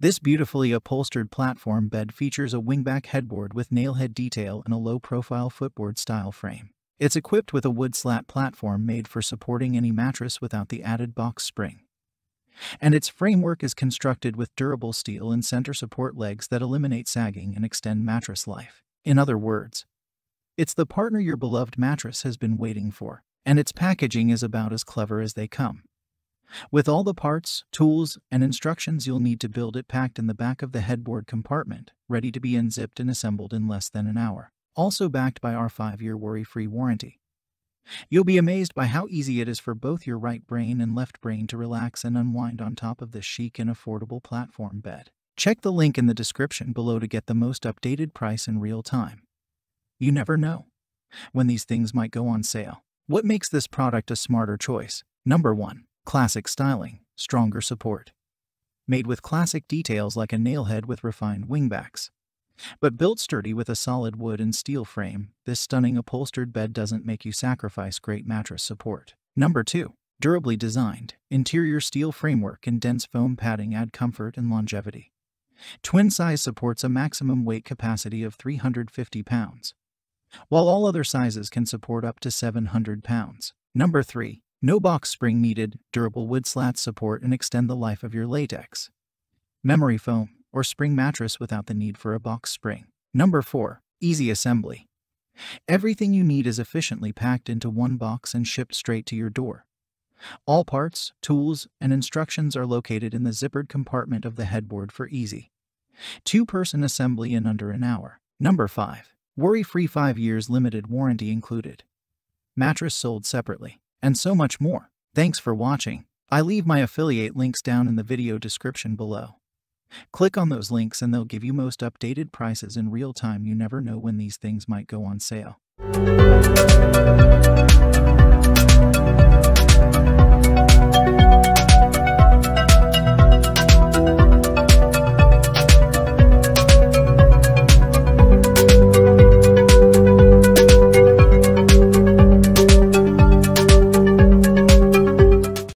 This beautifully upholstered platform bed features a wingback headboard with nailhead detail and a low-profile footboard-style frame. It's equipped with a wood slat platform made for supporting any mattress without the added box spring. And its framework is constructed with durable steel and center support legs that eliminate sagging and extend mattress life. In other words, it's the partner your beloved mattress has been waiting for, and its packaging is about as clever as they come, with all the parts, tools, and instructions you'll need to build it packed in the back of the headboard compartment, ready to be unzipped and assembled in less than an hour. Also backed by our 5-year worry-free warranty. You'll be amazed by how easy it is for both your right brain and left brain to relax and unwind on top of this chic and affordable platform bed. Check the link in the description below to get the most updated price in real time. You never know when these things might go on sale. What makes this product a smarter choice? Number 1. Classic styling, stronger support. Made with classic details like a nailhead with refined wingbacks, but built sturdy with a solid wood and steel frame, this stunning upholstered bed doesn't make you sacrifice great mattress support. Number 2. Durably designed, interior steel framework and dense foam padding add comfort and longevity. Twin size supports a maximum weight capacity of 350 pounds, while all other sizes can support up to 700 pounds. Number 3. No box spring needed, durable wood slats support and extend the life of your latex, memory foam, or spring mattress without the need for a box spring. Number 4. Easy assembly. Everything you need is efficiently packed into one box and shipped straight to your door. All parts, tools, and instructions are located in the zippered compartment of the headboard for easy two-person assembly in under an hour. Number 5. Worry-free 5 years limited warranty included. Mattress sold separately. And so much more. Thanks for watching. I leave my affiliate links down in the video description below. Click on those links and they'll give you most updated prices in real time. You never know when these things might go on sale.